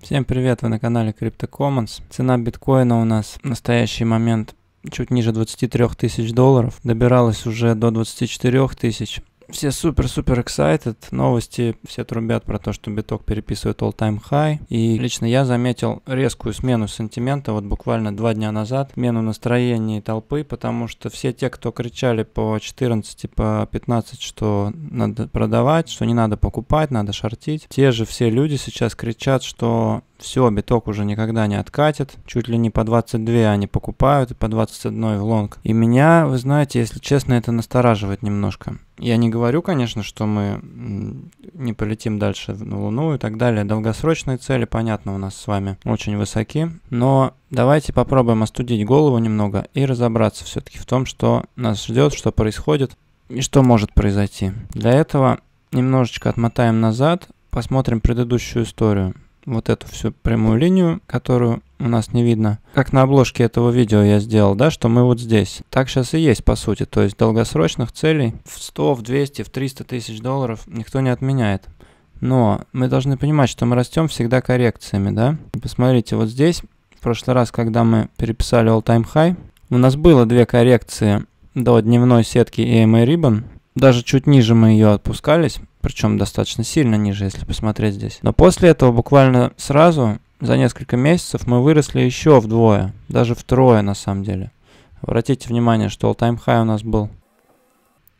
Всем привет, вы на канале CryptoCommons. Цена биткоина у нас в настоящий момент чуть ниже 23 тысяч долларов. Добиралась уже до 24 тысяч. Все супер-супер excited. Новости все трубят про то, что биток переписывает all-time high. И лично я заметил резкую смену сентимента вот буквально 2 дня назад. Смену настроения толпы, потому что все те, кто кричали по 14, по 15, что надо продавать, что не надо покупать, надо шортить. Те же все люди сейчас кричат, что все, биток уже никогда не откатит. Чуть ли не по 22 они покупают и по 21 в лонг. И меня, вы знаете, если честно, это настораживает немножко. Я не говорю, конечно, что мы не полетим дальше на Луну и так далее. Долгосрочные цели, понятно, у нас с вами очень высоки. Но давайте попробуем остудить голову немного и разобраться все-таки в том, что нас ждет, что происходит и что может произойти. Для этого немножечко отмотаем назад, посмотрим предыдущую историю. Вот эту всю прямую линию, которую у нас не видно. Как на обложке этого видео я сделал, да, что мы вот здесь. Так сейчас и есть, по сути. То есть долгосрочных целей в 100, в 200, в 300 тысяч долларов никто не отменяет. Но мы должны понимать, что мы растем всегда коррекциями, да. Посмотрите, вот здесь, в прошлый раз, когда мы переписали all-time high, у нас было 2 коррекции до дневной сетки EMA Ribbon. Даже чуть ниже мы ее отпускались, причем достаточно сильно ниже, если посмотреть здесь. Но после этого буквально сразу, за несколько месяцев, мы выросли еще вдвое, даже втрое на самом деле. Обратите внимание, что all-time high у нас был.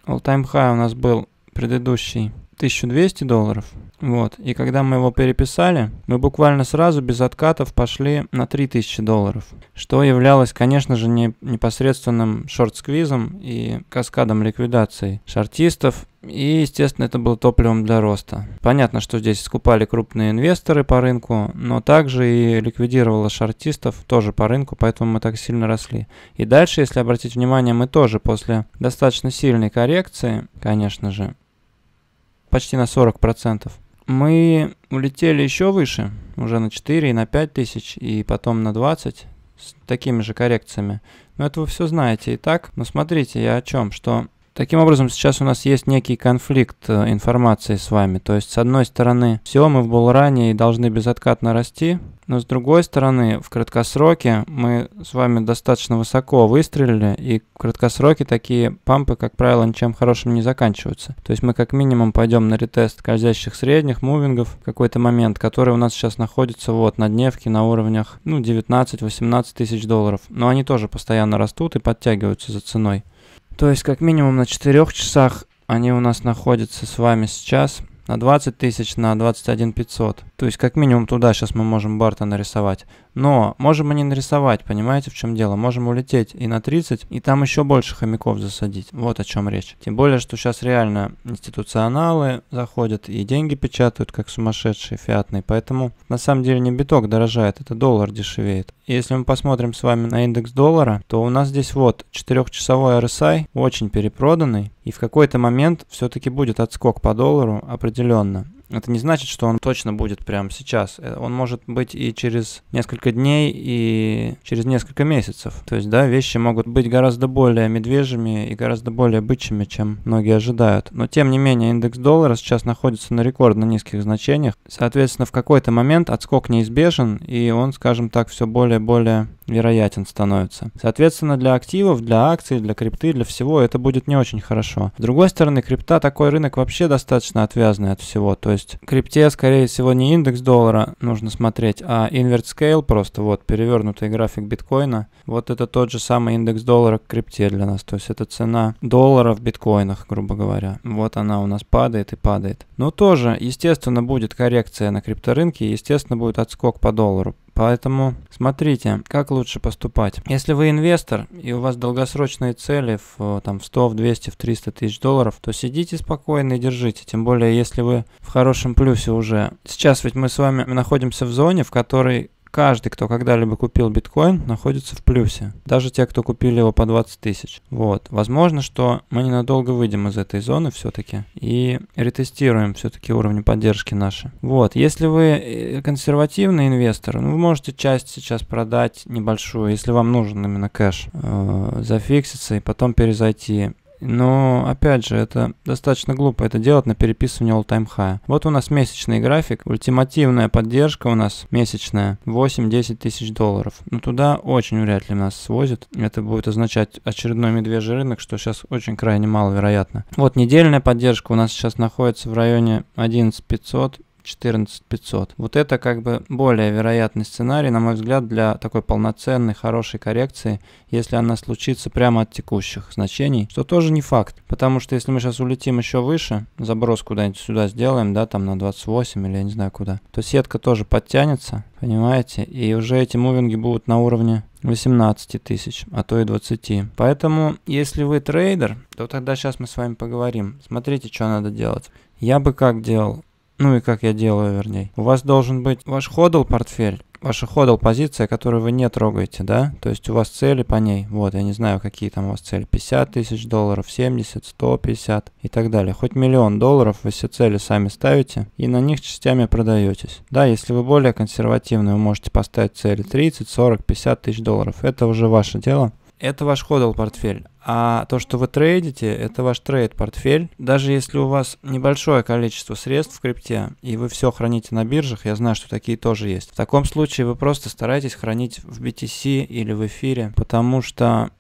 All-time high у нас был предыдущий 1200 долларов. Вот. И когда мы его переписали, мы буквально сразу без откатов пошли на 3000 долларов, что являлось, конечно же, непосредственным шорт-сквизом и каскадом ликвидации шортистов. И, естественно, это было топливом для роста. Понятно, что здесь скупали крупные инвесторы по рынку, но также и ликвидировало шортистов тоже по рынку, поэтому мы так сильно росли. И дальше, если обратить внимание, мы тоже после достаточно сильной коррекции, конечно же, почти на 40%. Мы улетели еще выше, уже на 4 и на 5 тысяч, и потом на 20 с такими же коррекциями. Но это вы все знаете и так. Но смотрите, я о чем, что таким образом сейчас у нас есть некий конфликт информации с вами. То есть, с одной стороны, все, мы в булране и должны безоткатно расти, но с другой стороны, в краткосроке мы с вами достаточно высоко выстрелили, и в краткосроке такие пампы, как правило, ничем хорошим не заканчиваются. То есть мы как минимум пойдем на ретест скользящих средних, мувингов в какой-то момент, которые у нас сейчас находятся вот на дневке на уровнях 19-18 тысяч долларов. Но они тоже постоянно растут и подтягиваются за ценой. То есть, как минимум на 4 часах они у нас находятся с вами сейчас на 20 тысяч, на 21 500. То есть, как минимум туда сейчас мы можем барта нарисовать. Но можем и не нарисовать, понимаете, в чем дело? Можем улететь и на 30, и там еще больше хомяков засадить. Вот о чем речь. Тем более, что сейчас реально институционалы заходят и деньги печатают, как сумасшедшие, фиатные. Поэтому, на самом деле, не биток дорожает, это доллар дешевеет. Если мы посмотрим с вами на индекс доллара, то у нас здесь вот 4-часовой RSI, очень перепроданный. И в какой-то момент все-таки будет отскок по доллару определенно. Это не значит, что он точно будет прямо сейчас. Он может быть и через несколько дней, и через несколько месяцев. То есть, да, вещи могут быть гораздо более медвежьими и гораздо более бычьими, чем многие ожидают. Но, тем не менее, индекс доллара сейчас находится на рекордно низких значениях. Соответственно, в какой-то момент отскок неизбежен, и он, скажем так, все более-более вероятен становится. Соответственно, для активов, для акций, для крипты, для всего это будет не очень хорошо. С другой стороны, крипта, такой рынок вообще достаточно отвязанный от всего. То есть крипте, скорее всего, не индекс доллара нужно смотреть, а Invert Scale, просто вот перевернутый график биткоина. Вот это тот же самый индекс доллара к крипте для нас. То есть это цена доллара в биткоинах, грубо говоря. Вот она у нас падает и падает. Но тоже, естественно, будет коррекция на крипторынке, естественно, будет отскок по доллару. Поэтому смотрите, как лучше поступать. Если вы инвестор и у вас долгосрочные цели в 100, в 200, в 300 тысяч долларов, то сидите спокойно и держите. Тем более, если вы в хорошем плюсе уже. Сейчас ведь мы с вами находимся в зоне, в которой каждый, кто когда-либо купил биткоин, находится в плюсе. Даже те, кто купили его по 20 тысяч. Вот. Возможно, что мы ненадолго выйдем из этой зоны все-таки и ретестируем все-таки уровни поддержки наши. Вот. Если вы консервативный инвестор, ну, вы можете часть сейчас продать небольшую, если вам нужен именно кэш, зафикситься и потом перезайти. Но, опять же, это достаточно глупо это делать на переписывание all-time high. Вот у нас месячный график, ультимативная поддержка у нас месячная, 8-10 тысяч долларов. Но туда очень вряд ли нас свозят. Это будет означать очередной медвежий рынок, что сейчас очень крайне маловероятно. Вот недельная поддержка у нас сейчас находится в районе 11500. 14500. Вот это как бы более вероятный сценарий, на мой взгляд, для такой полноценной, хорошей коррекции, если она случится прямо от текущих значений, что тоже не факт, потому что если мы сейчас улетим еще выше, заброс куда-нибудь сюда сделаем, да, там на 28 или я не знаю куда, то сетка тоже подтянется, понимаете, и уже эти мувинги будут на уровне 18 тысяч, а то и 20. Поэтому, если вы трейдер, то тогда сейчас мы с вами поговорим. Смотрите, что надо делать. Я бы как делал? Ну и как я делаю, вернее. У вас должен быть ваш ходл портфель, ваша ходл позиция, которую вы не трогаете, да? То есть у вас цели по ней. Вот, я не знаю, какие там у вас цели. 50 тысяч долларов, 70, 150 и так далее. Хоть миллион долларов вы все цели сами ставите и на них частями продаетесь. Да, если вы более консервативны, вы можете поставить цели 30, 40, 50 тысяч долларов. Это уже ваше дело. Это ваш ходл портфель. А то, что вы трейдите, это ваш трейд-портфель. Даже если у вас небольшое количество средств в крипте, и вы все храните на биржах, я знаю, что такие тоже есть. В таком случае вы просто стараетесь хранить в BTC или в эфире, потому что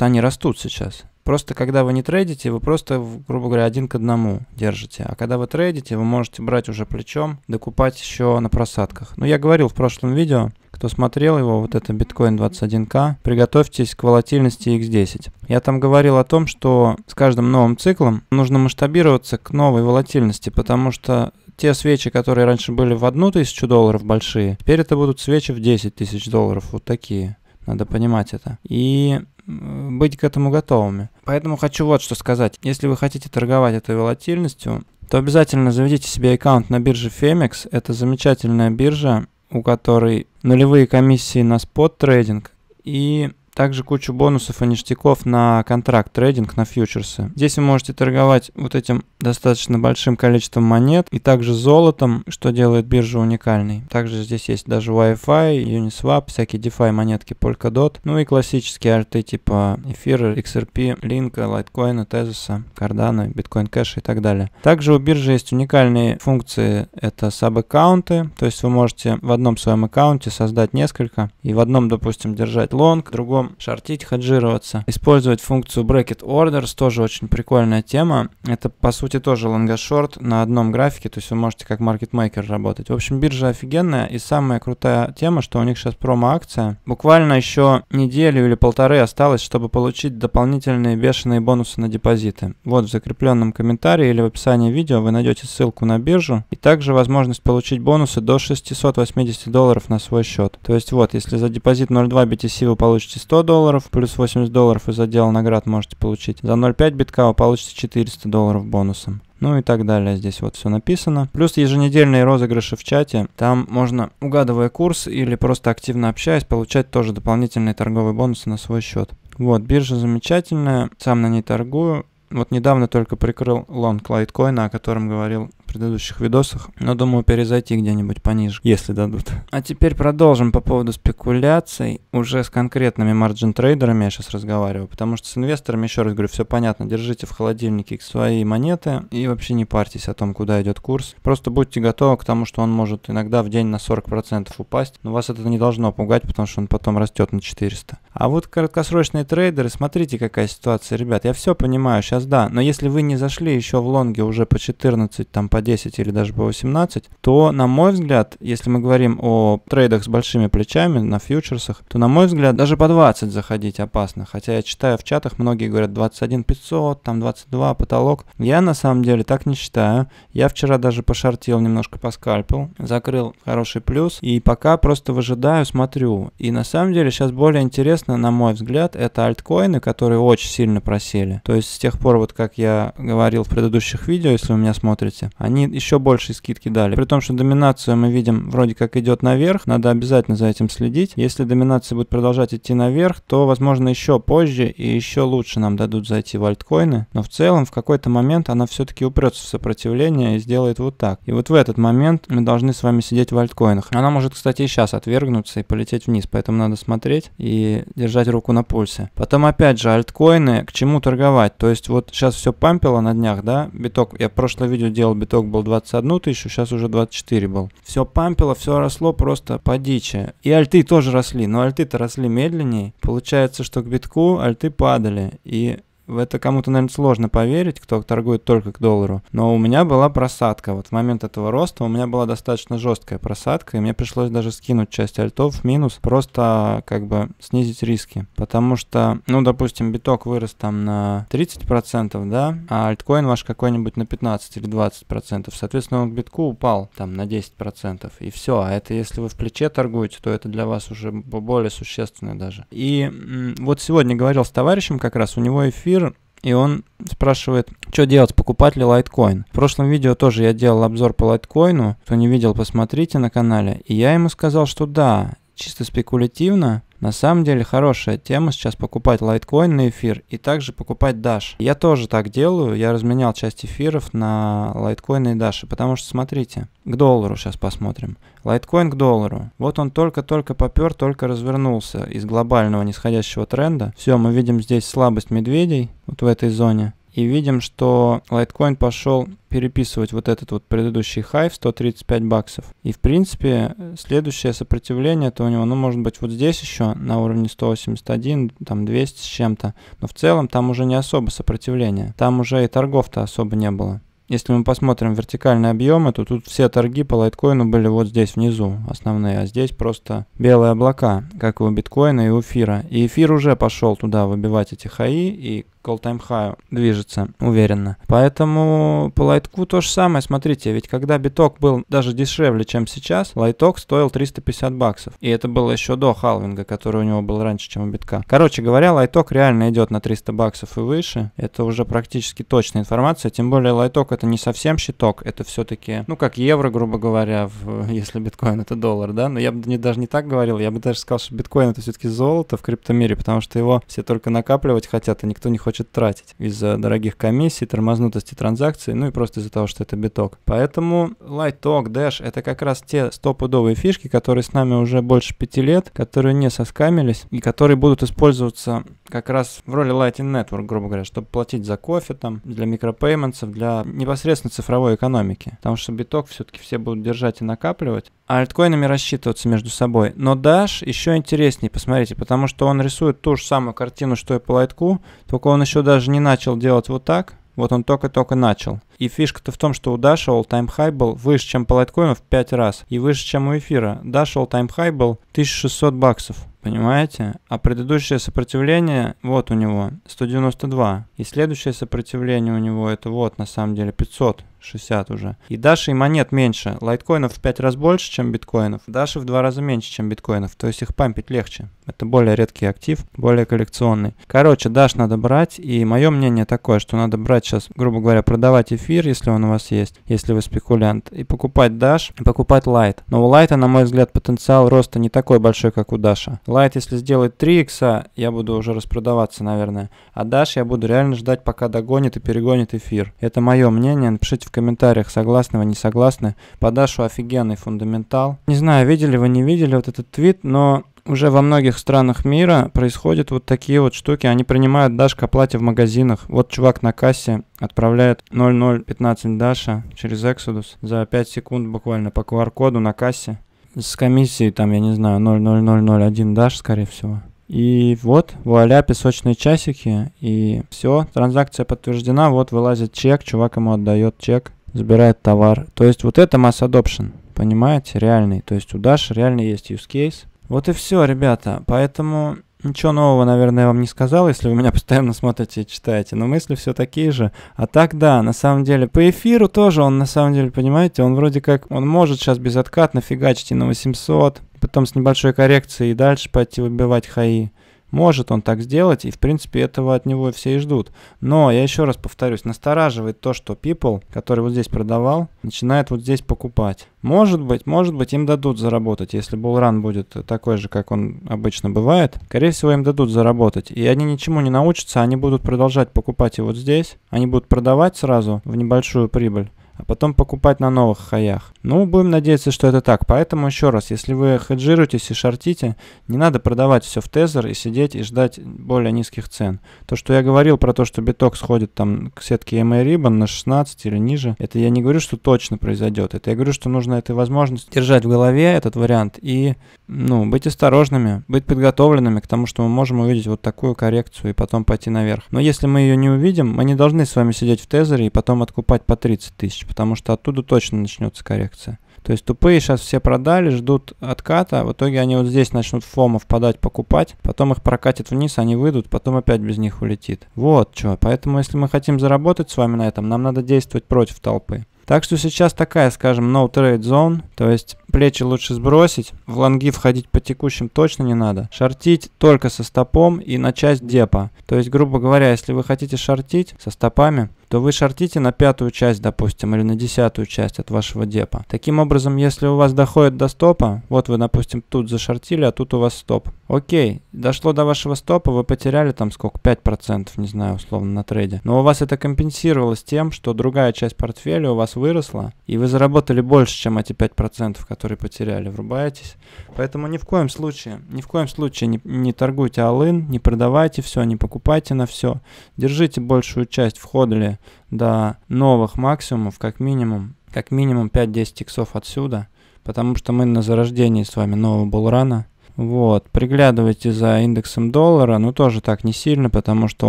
они растут сейчас. Просто когда вы не трейдите, вы просто, грубо говоря, 1 к 1 держите. А когда вы трейдите, вы можете брать уже плечом, докупать еще на просадках. Ну, я говорил в прошлом видео, кто смотрел его, вот это биткоин 21к, приготовьтесь к волатильности x10. Я там говорил о том, что с каждым новым циклом нужно масштабироваться к новой волатильности, потому что те свечи, которые раньше были в 1000 долларов большие, теперь это будут свечи в 10 тысяч долларов, вот такие. Надо понимать это. И быть к этому готовыми. Поэтому хочу вот что сказать. Если вы хотите торговать этой волатильностью, то обязательно заведите себе аккаунт на бирже Phemex. Это замечательная биржа, у которой нулевые комиссии на спот-трейдинг и также кучу бонусов и ништяков на контракт-трейдинг, на фьючерсы. Здесь вы можете торговать вот этим достаточно большим количеством монет и также золотом, что делает биржу уникальной. Также здесь есть даже Wi-Fi, Uniswap, всякие DeFi монетки Polkadot, ну и классические арты типа эфира, XRP, Линка, Litecoin, Тезоса, Cardano, Bitcoin Cash и так далее. Также у биржи есть уникальные функции, это саб-аккаунты, то есть вы можете в одном своем аккаунте создать несколько и в одном, допустим, держать лонг, в другом шортить, хеджироваться, использовать функцию Bracket Orders, тоже очень прикольная тема. Это, по сути, тоже лонгошорт на одном графике, то есть вы можете как маркетмейкер работать. В общем, биржа офигенная, и самая крутая тема, что у них сейчас промо-акция. Буквально еще неделю или полторы осталось, чтобы получить дополнительные бешеные бонусы на депозиты. Вот в закрепленном комментарии или в описании видео вы найдете ссылку на биржу, и также возможность получить бонусы до 680 долларов на свой счет. То есть вот, если за депозит 0.2 BTC вы получите 100 долларов, плюс 80 долларов из отдела наград можете получить. За 0.5 битка вы получите 400 долларов бонусом. Ну и так далее. Здесь вот все написано. Плюс еженедельные розыгрыши в чате. Там можно, угадывая курс или просто активно общаясь, получать тоже дополнительные торговые бонусы на свой счет. Вот, биржа замечательная. Сам на ней торгую. Вот недавно только прикрыл лонг лайткоина, о котором говорил в предыдущих видосах, но думаю перезайти где-нибудь пониже, если дадут. А теперь продолжим по поводу спекуляций уже с конкретными марджин-трейдерами я сейчас разговариваю, потому что с инвесторами, еще раз говорю, все понятно, держите в холодильнике свои монеты и вообще не парьтесь о том, куда идет курс, просто будьте готовы к тому, что он может иногда в день на 40% упасть, но вас это не должно пугать, потому что он потом растет на 400. А вот краткосрочные трейдеры, смотрите, какая ситуация, ребят, я все понимаю, сейчас да, но если вы не зашли еще в лонге уже по 14, там по 10 или даже по 18, то, на мой взгляд, если мы говорим о трейдах с большими плечами на фьючерсах, то, на мой взгляд, даже по 20 заходить опасно. Хотя я читаю в чатах, многие говорят 21 500, там 22 потолок. Я, на самом деле, так не считаю. Я вчера даже пошортил, немножко поскальпил, закрыл хороший плюс и пока просто выжидаю, смотрю. И, на самом деле, сейчас более интересно, на мой взгляд, это альткоины, которые очень сильно просели. То есть, с тех пор, вот как я говорил в предыдущих видео, если вы меня смотрите, они еще больше скидки дали. При том, что доминацию мы видим вроде как идет наверх, надо обязательно за этим следить. Если доминация будет продолжать идти наверх, то, возможно, еще позже и еще лучше нам дадут зайти в альткоины. Но в целом, в какой-то момент она все-таки упрется в сопротивление и сделает вот так. И вот в этот момент мы должны с вами сидеть в альткоинах. Она может, кстати, и сейчас отвергнуться и полететь вниз, поэтому надо смотреть и держать руку на пульсе. Потом, опять же, альткоины, к чему торговать? То есть вот сейчас все пампило на днях, да, биток, я в прошлое видео делал, биток был 21 тысячу, сейчас уже 24 был. Все пампило, все росло просто по дичи. И альты тоже росли, но альты-то росли медленнее. Получается, что к битку альты падали, и в это кому-то, наверное, сложно поверить, кто торгует только к доллару. Но у меня была просадка. Вот в момент этого роста у меня была достаточно жесткая просадка, и мне пришлось даже скинуть часть альтов в минус, просто как бы снизить риски. Потому что, ну, допустим, биток вырос там на 30%, да, а альткоин ваш какой-нибудь на 15 или 20%. Соответственно, он к битку упал там на 10%. И все. А это если вы в плече торгуете, то это для вас уже более существенно даже. И вот сегодня говорил с товарищем как раз, у него эфир, и он спрашивает, что делать, покупать ли Litecoin. В прошлом видео тоже я делал обзор по Litecoin, кто не видел, посмотрите на канале. И я ему сказал, что да, чисто спекулятивно, на самом деле хорошая тема сейчас покупать лайткоин на эфир и также покупать Dash. Я тоже так делаю, я разменял часть эфиров на лайткоины и Dash, потому что, смотрите, к доллару сейчас посмотрим. Лайткоин к доллару. Вот он только-только попер, только развернулся из глобального нисходящего тренда. Все, мы видим здесь слабость медведей, вот в этой зоне. И видим, что лайткоин пошел переписывать вот этот вот предыдущий хай в 135 баксов. И, в принципе, следующее сопротивление, то у него, ну, может быть, вот здесь еще на уровне 181, там 200 с чем-то. Но в целом там уже не особо сопротивление. Там уже и торгов-то особо не было. Если мы посмотрим вертикальные объемы, то тут все торги по лайткоину были вот здесь внизу, основные, а здесь просто белые облака, как и у биткоина и у эфира. И эфир уже пошел туда выбивать эти хаи, и к all-time high движется уверенно. Поэтому по лайтку то же самое, смотрите, ведь когда биток был даже дешевле, чем сейчас, лайток стоил 350 баксов. И это было еще до халвинга, который у него был раньше, чем у битка. Короче говоря, лайток реально идет на 300 баксов и выше. Это уже практически точная информация, тем более лайток — это не совсем щиток, это все-таки, ну, как евро, грубо говоря, если биткоин — это доллар, да, но я бы даже не так говорил, я бы даже сказал, что биткоин — это все-таки золото в криптомире, потому что его все только накапливать хотят, и никто не хочет тратить из-за дорогих комиссий, тормознутости транзакций, ну и просто из-за того, что это биток. Поэтому Litecoin, Dash — это как раз те стопудовые фишки, которые с нами уже больше 5 лет, которые не соскамились и которые будут использоваться как раз в роли Lightning Network, грубо говоря, чтобы платить за кофе, там, для микропейментсов, для непосредственно цифровой экономики. Потому что биток все-таки все будут держать и накапливать, а альткоинами рассчитываться между собой. Но Dash еще интереснее, посмотрите, потому что он рисует ту же самую картину, что и по лайтку, только он еще даже не начал делать вот так. Вот он только-только начал. И фишка-то в том, что у Dash all-time high был выше, чем по лайткоину в 5 раз. И выше, чем у эфира. Dash all-time high был 1600 баксов. Понимаете? А предыдущее сопротивление, вот у него, 192. И следующее сопротивление у него, это вот на самом деле 560 уже. И Dash и монет меньше. Лайткоинов в 5 раз больше, чем биткоинов. Dash в 2 раза меньше, чем биткоинов. То есть их пампить легче. Это более редкий актив, более коллекционный. Короче, Dash надо брать. И мое мнение такое, что надо брать сейчас, грубо говоря, продавать эфир, если он у вас есть, если вы спекулянт, и покупать Dash, и покупать Light. Но у Light, на мой взгляд, потенциал роста не такой большой, как у Dash. Light, если сделает 3 икса, я буду уже распродаваться, наверное. А Dash я буду реально ждать, пока догонит и перегонит эфир. Это мое мнение. Напишите в комментариях, согласны вы, не согласны. По Дашу офигенный фундаментал. Не знаю, видели вы, не видели вот этот твит, но уже во многих странах мира происходят вот такие вот штуки. Они принимают Dash к оплате в магазинах. Вот чувак на кассе отправляет 0015 Даша через Exodus за 5 секунд буквально по QR-коду на кассе. С комиссией там, я не знаю, 00001 Dash, скорее всего. И вот, вуаля, песочные часики, и все, транзакция подтверждена, вот вылазит чек, чувак ему отдает чек, забирает товар. То есть вот это масс адопшн, понимаете, реальный, то есть у Dash реально есть use case. Вот и все, ребята, поэтому ничего нового, наверное, я вам не сказал, если вы меня постоянно смотрите и читаете, но мысли все такие же. А так, да, на самом деле, по эфиру тоже он, на самом деле, понимаете, он вроде как, он может сейчас безоткатно фигачить и на 800, потом с небольшой коррекцией и дальше пойти выбивать хаи. Может он так сделать, и в принципе этого от него все и ждут. Но я еще раз повторюсь, настораживает то, что People, который вот здесь продавал, начинает вот здесь покупать. Может быть им дадут заработать, если буллран будет такой же, как он обычно бывает. Скорее всего, им дадут заработать. И они ничему не научатся, они будут продолжать покупать и вот здесь. Они будут продавать сразу в небольшую прибыль, а потом покупать на новых хаях. Ну, будем надеяться, что это так. Поэтому еще раз, если вы хеджируетесь и шортите, не надо продавать все в тезер и сидеть и ждать более низких цен. То, что я говорил про то, что биток сходит там к сетке EMA Ribbon на 16 или ниже, это я не говорю, что точно произойдет. Это я говорю, что нужно этой возможности держать в голове этот вариант и, ну, быть осторожными, быть подготовленными к тому, что мы можем увидеть вот такую коррекцию и потом пойти наверх. Но если мы ее не увидим, мы не должны с вами сидеть в тезере и потом откупать по 30 тысяч, потому что оттуда точно начнется коррекция. То есть тупые сейчас все продали, ждут отката, в итоге они вот здесь начнут фома впадать, покупать, потом их прокатит вниз, они выйдут, потом опять без них улетит. Вот что, поэтому если мы хотим заработать с вами на этом, нам надо действовать против толпы. Так что сейчас такая, скажем, no trade zone, то есть плечи лучше сбросить, в лонги входить по текущим точно не надо, шортить только со стопом и на часть депа. То есть, грубо говоря, если вы хотите шортить со стопами, то вы шортите на 5-ю часть, допустим, или на 10-ю часть от вашего депа. Таким образом, если у вас доходит до стопа, вот вы, допустим, тут зашортили, а тут у вас стоп. Окей, дошло до вашего стопа, вы потеряли там сколько, 5%, не знаю, условно, на трейде. Но у вас это компенсировалось тем, что другая часть портфеля у вас выросла, и вы заработали больше, чем эти 5%, которые потеряли. Врубаетесь? Поэтому ни в коем случае не торгуйте all-in, не продавайте все, не покупайте на все. Держите большую часть в ходле до новых максимумов, как минимум 5-10 иксов отсюда, потому что мы на зарождении с вами нового буллрана. Вот, приглядывайте за индексом доллара, но тоже так не сильно, потому что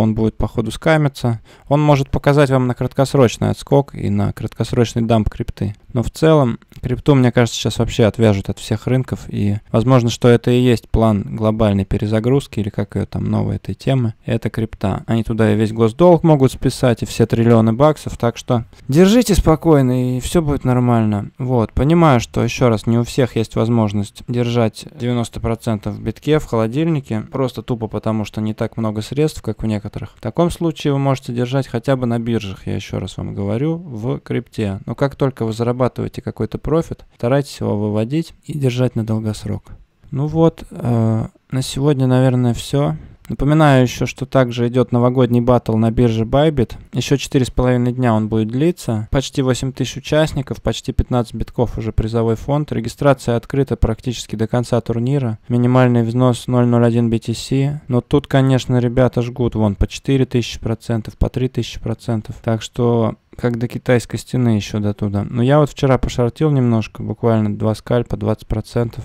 он будет по ходу скамиться. Он может показать вам на краткосрочный отскок и на краткосрочный дамп крипты. Но в целом крипту, мне кажется, сейчас вообще отвяжут от всех рынков. И возможно, что это и есть план глобальной перезагрузки, или как ее там новой этой темы. Это крипта. Они туда и весь госдолг могут списать, и все триллионы баксов. Так что держите спокойно, и все будет нормально. Вот, понимаю, что, еще раз, не у всех есть возможность держать 90% в битке, в холодильнике, просто тупо потому, что не так много средств, как у некоторых. В таком случае вы можете держать хотя бы на биржах, я еще раз вам говорю, в крипте. Но как только вы зарабатываете какой-то профит, старайтесь его выводить и держать на долгосрок. Ну вот, на сегодня, наверное, все. Напоминаю еще, что также идет новогодний баттл на бирже Bybit. Еще 4,5 дня он будет длиться. Почти 8 тысяч участников, почти 15 битков уже призовой фонд. Регистрация открыта практически до конца турнира. Минимальный взнос 0,01 BTC. Но тут, конечно, ребята жгут вон по 4000%, по 3000%. Так что как до китайской стены еще до туда. Но я вот вчера пошортил немножко, буквально 2 скальпа, 20%.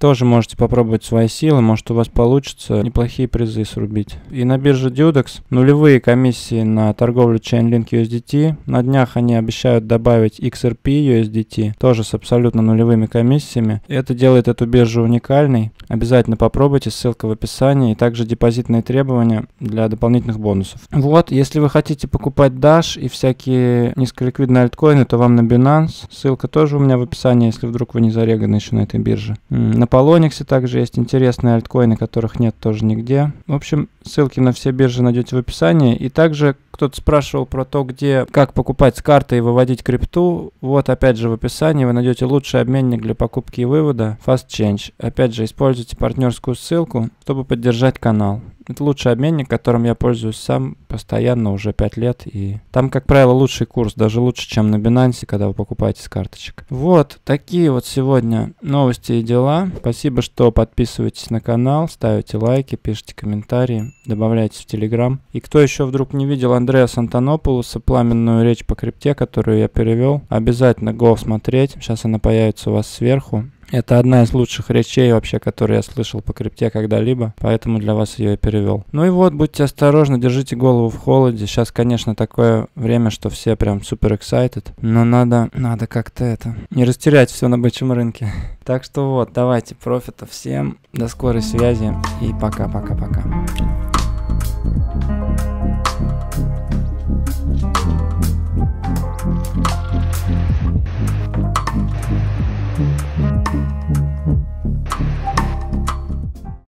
Тоже можете попробовать свои силы, может у вас получится неплохие призы срубить. И на бирже DUDEX нулевые комиссии на торговлю Chainlink USDT. На днях они обещают добавить XRP USDT, тоже с абсолютно нулевыми комиссиями. Это делает эту биржу уникальной. Обязательно попробуйте, ссылка в описании. И также депозитные требования для дополнительных бонусов. Вот, если вы хотите покупать Dash и всякие низколиквидные альткоины, то вам на Binance. Ссылка тоже у меня в описании, если вдруг вы не зареганы еще на этой бирже. На Poloniex также есть интересные альткоины, которых нет тоже нигде. В общем, ссылки на все биржи найдете в описании. И также кто-то спрашивал про то, где, как покупать с карты и выводить крипту. Вот опять же в описании вы найдете лучший обменник для покупки и вывода FastChange. Опять же, используйте партнерскую ссылку, чтобы поддержать канал. Это лучший обменник, которым я пользуюсь сам постоянно уже 5 лет. И там, как правило, лучший курс, даже лучше, чем на Binance, когда вы покупаете с карточек. Вот такие вот сегодня новости и дела. Спасибо, что подписываетесь на канал, ставите лайки, пишите комментарии, добавляйтесь в Telegram. И кто еще вдруг не видел Андреаса Антонопулоса, пламенную речь по крипте, которую я перевел, обязательно go смотреть. Сейчас она появится у вас сверху. Это одна из лучших речей вообще, которые я слышал по крипте когда-либо, поэтому для вас ее и перевел. Ну и вот, будьте осторожны, держите голову в холоде. Сейчас, конечно, такое время, что все прям супер excited, но надо как-то это, не растерять все на бычьем рынке. Так что вот, давайте профита всем, до скорой связи и пока-пока-пока.